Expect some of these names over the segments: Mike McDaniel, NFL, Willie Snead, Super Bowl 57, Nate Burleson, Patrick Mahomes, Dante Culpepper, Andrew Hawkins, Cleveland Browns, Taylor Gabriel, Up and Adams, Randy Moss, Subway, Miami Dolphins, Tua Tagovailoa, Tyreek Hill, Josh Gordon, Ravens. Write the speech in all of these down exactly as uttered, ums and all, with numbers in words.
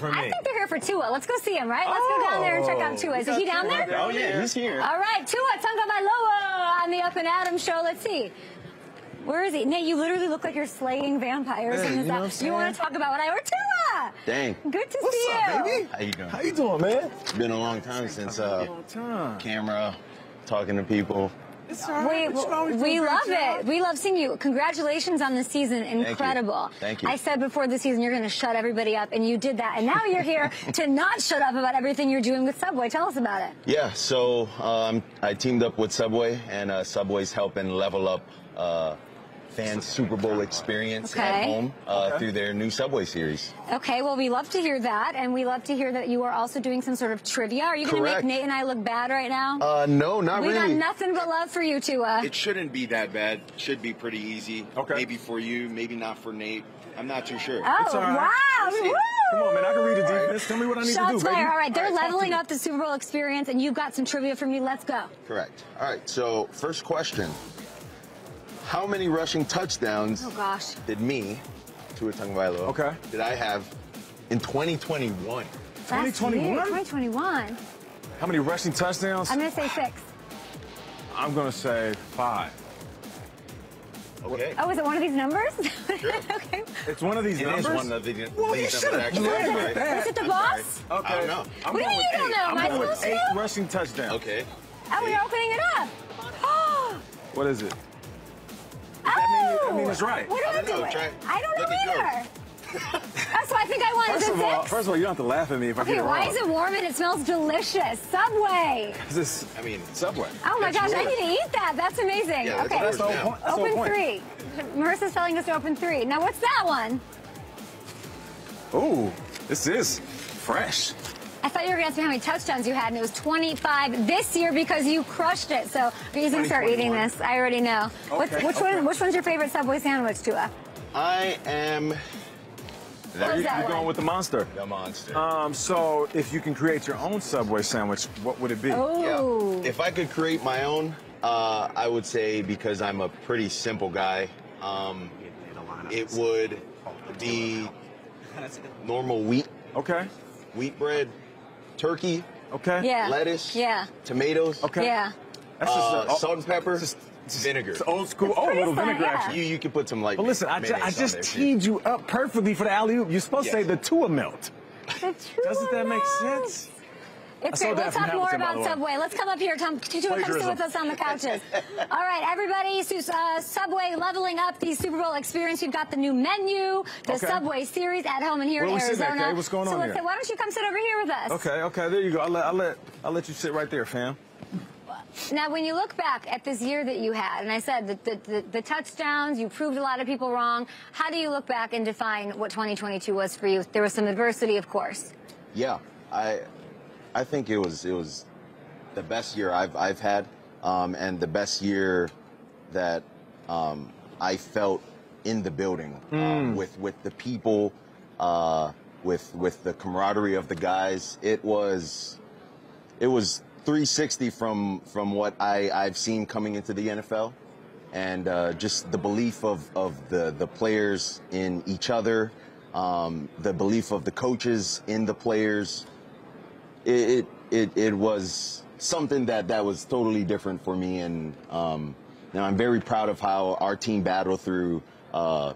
for me. I think they're here for Tua. Let's go see him, right? Let's oh, go down there and check out Tua. Is he down there? Oh, yeah, he's here. All right, Tua Tagovailoa on the Up and Adams show. Let's see. Where is he? Nate, you literally look like you're slaying vampires. Hey, you know you want to talk about what I were, Tua? Dang. Good to What's see up, you. What's baby? How you doing? How you doing, man? It's been a long time since uh, long time. camera, talking to people. We, we love it. We love seeing you. Congratulations on the season. Incredible. Thank you. Thank you. I said before the season you're going to shut everybody up, and you did that. And now you're here to not shut up about everything you're doing with Subway. Tell us about it. Yeah, so um, I teamed up with Subway, and uh, Subway's helping level up uh, fans' Super Bowl experience okay. at home uh, okay. through their new Subway series. Okay, well, we love to hear that, and we love to hear that you are also doing some sort of trivia. Are you going to make Nate and I look bad right now? Uh, no, not we really. We got nothing but love for you, Tua. It shouldn't be that bad. It should be pretty easy. Okay. Maybe for you, maybe not for Nate. I'm not too sure. Oh, it's all right. Wow. Woo! Come on, man. I can read the defense. Tell me what I need Shots to do, baby. All right, they're all right, leveling up the Super Bowl experience, and you've got some trivia for me. Let's go. Correct. All right, so first question. How many rushing touchdowns oh, gosh. did me, Tua Tagovailoa, okay. did I have in twenty twenty-one? twenty twenty-one? twenty twenty-one. How many rushing touchdowns? I'm going to say six. I'm going to say five. Okay. Oh, is it one of these numbers? Sure. Okay. It's one of these it numbers? It is one of the, well, these you numbers, actually. Is it, is it the I'm boss? Sorry. Okay. I don't know. I'm what do you mean you don't know? Am I supposed to know? I'm going with eight rushing touchdowns. Okay. Oh, we are opening it up. Oh. What is it? I mean, it's right. What do I, I do? Know, try, I don't know either. That's why I think I wanted first to of all, First of all, you don't have to laugh at me if okay, I get it wrong. Okay, why is it warm and it smells delicious? Subway. This, I mean, Subway. Oh my it's gosh, yours. I need to eat that. That's amazing. Yeah, okay, that's that's point. That's open three. Marissa's telling us to open three. Now, what's that one? Ooh, this is fresh. I thought you were going to ask me how many touchdowns you had, and it was twenty-five this year because you crushed it. So you can start eating this. I already know. Okay. What's, which okay. one? Which one's your favorite Subway sandwich, Tua? I am. There you, that you're one? going with the monster. The monster. Um. So if you can create your own Subway sandwich, what would it be? Oh. Yeah. If I could create my own, uh, I would say because I'm a pretty simple guy, um, it would be normal wheat. Okay. Wheat bread. Turkey, okay. Yeah. Lettuce, yeah. Tomatoes, okay. Yeah. That's just, uh, oh, salt and pepper, just, just, vinegar. It's old school. It's oh, a little fun, vinegar. Yeah. Actually, you you can put some like. But listen, I, ju I just teed you up perfectly for the alley oop. You're supposed yes. to say the Tua melt. The Tua Doesn't that make sense? It's great. We'll talk more about Subway. Let's come up here, Tom. Tua, come sit with us on the couches. All right, everybody. Uh, Subway leveling up the Super Bowl experience. We've got the new menu, the okay. Subway series at home and here Where in Arizona. That, What's going so on let's here? Say, why don't you come sit over here with us? Okay, okay. There you go. I'll let, I'll let, I'll let you sit right there, fam. Now, when you look back at this year that you had, and I said that the, the, the touchdowns, you proved a lot of people wrong. How do you look back and define what twenty twenty-two was for you? There was some adversity, of course. Yeah, I... I think it was it was the best year I've I've had, um, and the best year that um, I felt in the building mm. um, with with the people, uh, with with the camaraderie of the guys. It was it was three sixty from from what I I've seen coming into the N F L, and uh, just the belief of of the the players in each other, um, the belief of the coaches in the players. It, it, it was something that, that was totally different for me, and um, now I'm very proud of how our team battled through uh,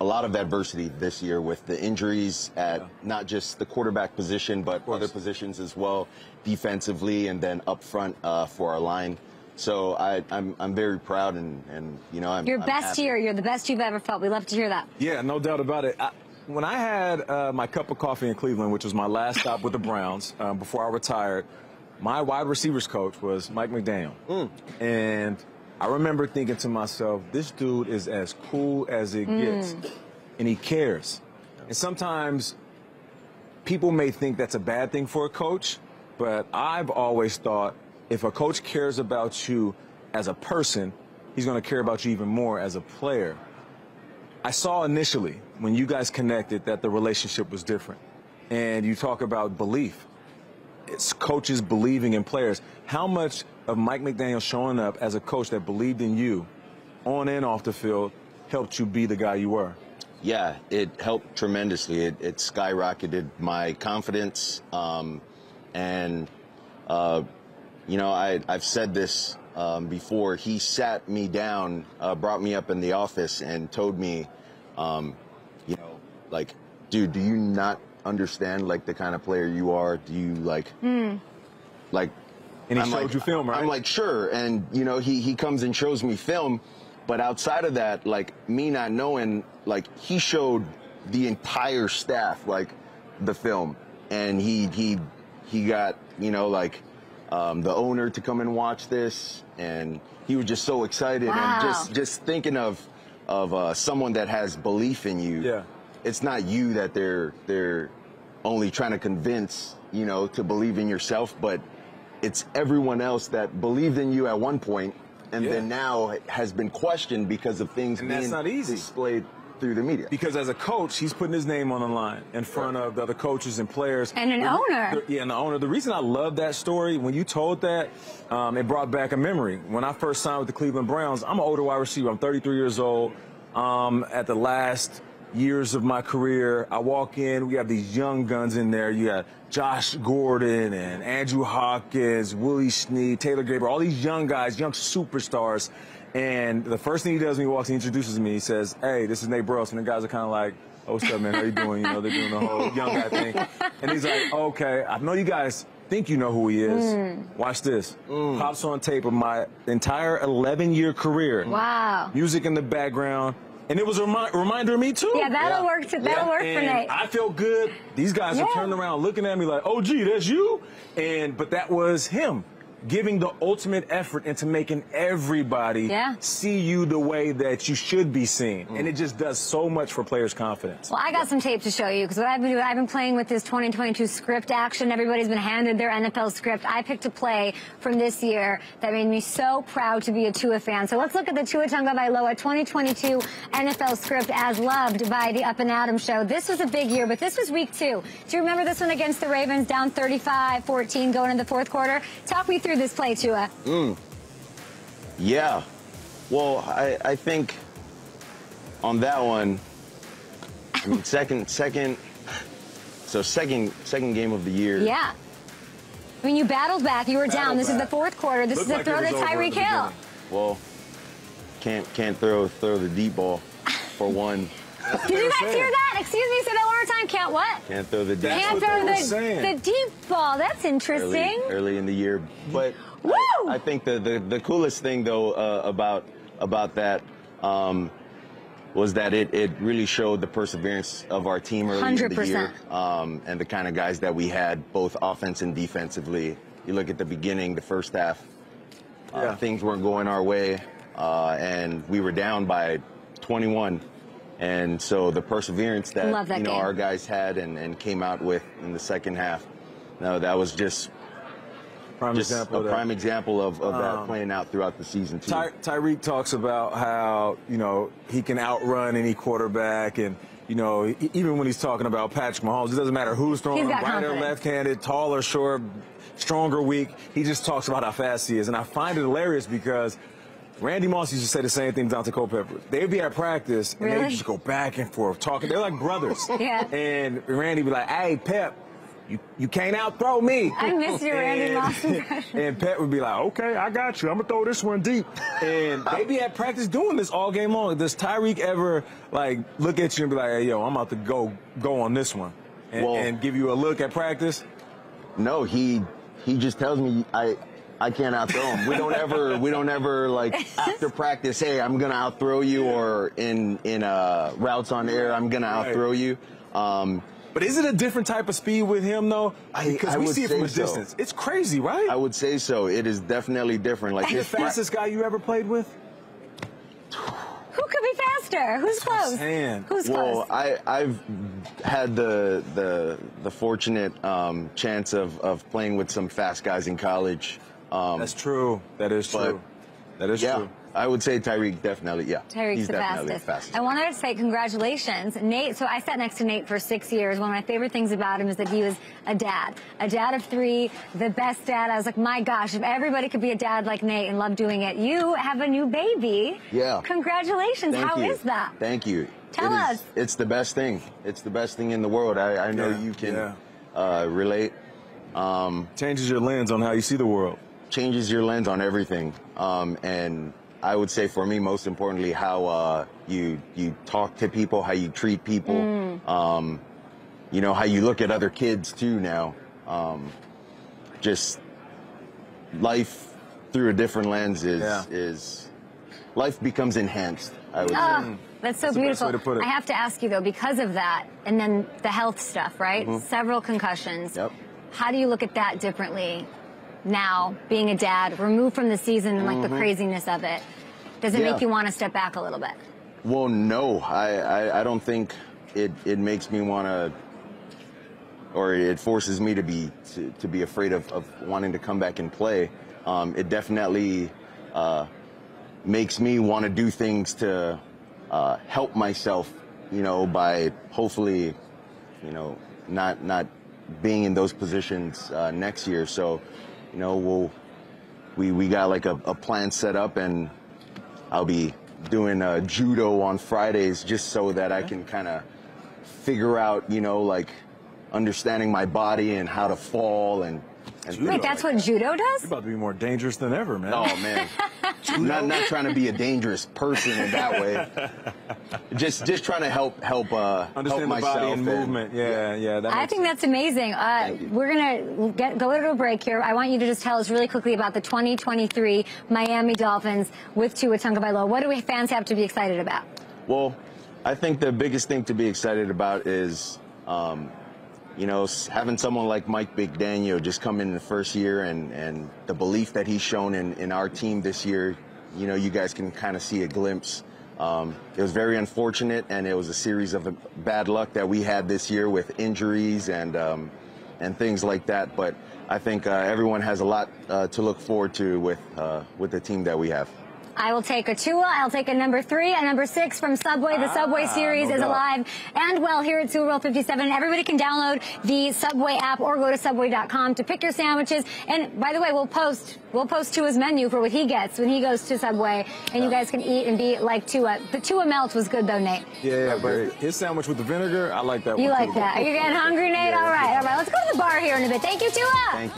a lot of adversity this year with the injuries at yeah. not just the quarterback position, but other positions as well, defensively and then up front uh, for our line. So I, I'm, I'm very proud, and, and you know, I'm Your I'm best happy. year. You're the best you've ever felt. We love to hear that. Yeah, no doubt about it. I When I had uh, my cup of coffee in Cleveland, which was my last stop with the Browns um, before I retired, my wide receivers coach was Mike McDaniel. Mm. And I remember thinking to myself, this dude is as cool as it mm. gets, and he cares. And sometimes people may think that's a bad thing for a coach, but I've always thought if a coach cares about you as a person, he's going to care about you even more as a player. I saw initially, when you guys connected, that the relationship was different. And you talk about belief. It's coaches believing in players. How much of Mike McDaniel showing up as a coach that believed in you, on and off the field, helped you be the guy you were? Yeah, it helped tremendously. It, it skyrocketed my confidence. Um, and, uh, you know, I, I've said this um, before. He sat me down, uh, brought me up in the office and told me, um, you know, like, dude, do you not understand, like, the kind of player you are? Do you, like, mm. like, and he I'm showed like, you film, right? I'm like, sure. And, you know, he, he comes and shows me film. But outside of that, like, me not knowing, like, he showed the entire staff, like, the film. And he he he got, you know, like, um, the owner to come and watch this. And he was just so excited. Wow. And just, just thinking of of uh, someone that has belief in you. Yeah. It's not you that they're, they're only trying to convince, you know, to believe in yourself. But it's everyone else that believed in you at one point. And yeah. then now it has been questioned because of things and being that's not easy. displayed through the media. Because as a coach, he's putting his name on the line in front right. of the other coaches and players. And an when, owner. Yeah, and the owner. The reason I love that story, when you told that, um, it brought back a memory. When I first signed with the Cleveland Browns, I'm an older wide receiver. I'm thirty-three years old. Um, at the last years of my career, I walk in, we have these young guns in there. You got Josh Gordon and Andrew Hawkins, Willie Snead, Taylor Gabriel, all these young guys, young superstars. And the first thing he does when he walks in, he introduces me, he says, hey, this is Nate Burleson. And the guys are kind of like, oh, what's up, man, how you doing? You know, they're doing the whole young guy thing. And he's like, okay, I know you guys think you know who he is. Mm. Watch this. Mm. Pops on tape of my entire eleven-year career. Wow. Music in the background. And it was a remi reminder of me, too. Yeah, that'll yeah. work, that'll yeah. work and for Nate. I feel good. These guys yeah. are turning around looking at me like, oh, gee, that's you? And but that was him giving the ultimate effort into making everybody yeah. see you the way that you should be seen. Mm. And it just does so much for players' confidence. Well, I got yeah. some tape to show you, because what I've been doing, I've been playing with this twenty twenty-two script action. Everybody's been handed their N F L script. I picked a play from this year that made me so proud to be a Tua fan. So let's look at the Tua Tagovailoa twenty twenty-two N F L script as loved by the Up and Adams show. This was a big year, but this was week two. Do you remember this one against the Ravens, down thirty-five fourteen going into the fourth quarter? Talk me through this play, Tua. Mm. Yeah. Well, I, I think on that one, I mean, second, second, so second, second game of the year. Yeah. I mean, you battled back. You were battled down. This back. is the fourth quarter. This Looked is a like throw to Tyreek Hill. Well, can't can't throw throw the deep ball for one. Did you guys hear that? Excuse me, say that one more time. Can't what? Can't throw the deep ball. Can't throw the, the deep ball. That's interesting. Early, early in the year. But Woo! I, I think the, the, the coolest thing, though, uh, about about that um, was that it, it really showed the perseverance of our team early one hundred percent. In the year. Um, and the kind of guys that we had, both offense and defensively. You look at the beginning, the first half, uh, yeah. things weren't going our way. Uh, and we were down by twenty-one. And so the perseverance that, that you know, game. our guys had and, and came out with in the second half, no, that was just, prime just a prime that. example of, of um, that playing out throughout the season, too. Ty Tyreek talks about how, you know, he can outrun any quarterback. And, you know, he, even when he's talking about Patrick Mahomes, it doesn't matter who's throwing him, right confidence. or left-handed, tall or short, strong or weak. He just talks about how fast he is. And I find it hilarious because Randy Moss used to say the same thing to Dante Culpepper. They'd be at practice, and really? They'd just go back and forth talking. They're like brothers. Yeah. And Randy would be like, hey, Pep, you, you can't out-throw me. I miss your Randy Moss impression. And Pep would be like, okay, I got you. I'm going to throw this one deep. And they'd be at practice doing this all game long. Does Tyreek ever, like, look at you and be like, hey, yo, I'm about to go, go on this one and, well, and give you a look at practice? No, he, he just tells me I – I can't outthrow him. We don't ever, we don't ever like after practice. Hey, I'm gonna outthrow you, or in in uh, routes on air, I'm gonna right. outthrow you. Um, but is it a different type of speed with him though? Because we see it from a so. distance. It's crazy, right? I would say so. It is definitely different. Like the fastest guy you ever played with. Who could be faster? Who's close? Who's well, close? Well, I I've had the the the fortunate um, chance of of playing with some fast guys in college. Um, That's true. That is true. That is yeah, true. I would say Tyreek definitely, yeah. Tyreek's He's the definitely fastest. fastest. I wanted to say congratulations. Nate, so I sat next to Nate for six years. One of my favorite things about him is that he was a dad. A dad of three, the best dad. I was like, my gosh, if everybody could be a dad like Nate and love doing it. You have a new baby. Yeah. Congratulations. Thank How you. is that? Thank you. Tell it us. Is, it's the best thing. It's the best thing in the world. I, I know yeah, you can yeah. uh, relate. Um, changes your lens on how you see the world. Changes your lens on everything. Um, and I would say for me, most importantly, how uh, you you talk to people, how you treat people, mm. um, you know, how you look at other kids too now. Um, just life through a different lens is, yeah. is life becomes enhanced, I would oh. say. That's so That's beautiful. The best way to put it. I have to ask you, though, because of that, and then the health stuff, right? Mm-hmm. Several concussions. Yep. How do you look at that differently now, being a dad, removed from the season and, like, mm-hmm. the craziness of it? Does it yeah. make you want to step back a little bit? Well, no. I, I, I don't think it, it makes me want to, or it forces me to be to, to be afraid of, of wanting to come back and play. Um, it definitely uh, makes me want to do things to... Uh, help myself, you know, by hopefully, you know, not not being in those positions uh, next year. So, you know, we'll, we we got like a, a plan set up, and I'll be doing uh, judo on Fridays just so that I can kind of figure out, you know, like understanding my body and how to fall and. and Wait, like that's what that. judo does? You're about to be more dangerous than ever, man. Oh man. I'm not, not trying to be a dangerous person in that way. Just just trying to help help uh understand help myself the body and movement. Yeah, yeah. yeah that I think sense. That's amazing. Uh, we're gonna get go to a break here. I want you to just tell us really quickly about the twenty twenty-three Miami Dolphins with Tua Tagovailoa. What do we fans have to be excited about? Well, I think the biggest thing to be excited about is um, you know, having someone like Mike McDaniel just come in the first year and, and the belief that he's shown in, in our team this year, you know, you guys can kind of see a glimpse. Um, it was very unfortunate, and it was a series of bad luck that we had this year with injuries and, um, and things like that. But I think uh, everyone has a lot uh, to look forward to with, uh, with the team that we have. I will take a Tua. I'll take a number three, a number six from Subway. The Subway ah, series no is doubt. alive and well here at Super Bowl fifty-seven. Everybody can download the Subway app or go to subway dot com to pick your sandwiches. And by the way, we'll post we'll post Tua's menu for what he gets when he goes to Subway, and yeah. you guys can eat and be like Tua. The Tua melt was good though, Nate. Yeah, yeah, but his sandwich with the vinegar, I like that. You one like too. that? Are you getting hungry, Nate? Yeah. All right, all right. Let's go to the bar here in a bit. Thank you, Tua. Thank you.